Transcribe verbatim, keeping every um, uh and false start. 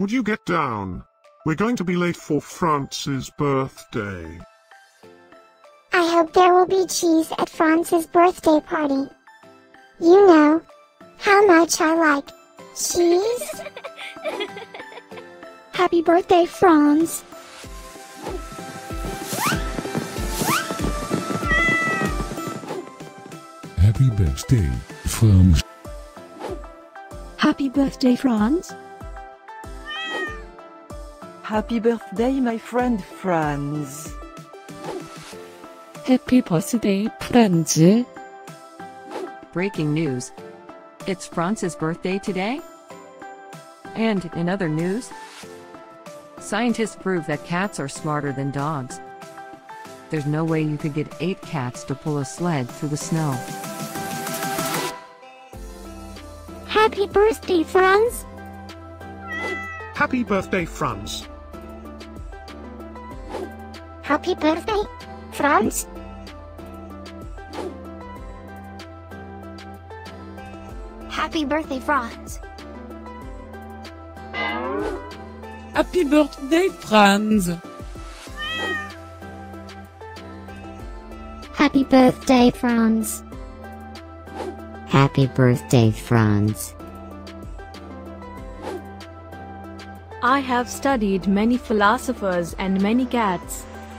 Would you get down? We're going to be late for France's birthday. I hope there will be cheese at France's birthday party. You know how much I like cheese. Happy birthday, Franz. Happy birthday, Franz. Happy birthday, Franz. Happy birthday, my friend Franz. Happy birthday, Franz. Breaking news. It's Franz's birthday today. And in other news, scientists prove that cats are smarter than dogs. There's no way you could get eight cats to pull a sled through the snow. Happy birthday, Franz. Happy birthday, Franz. Happy birthday, Franz. Happy birthday, Franz. Happy birthday, Franz. Happy birthday, Franz. Happy birthday, Franz. I have studied many philosophers and many cats.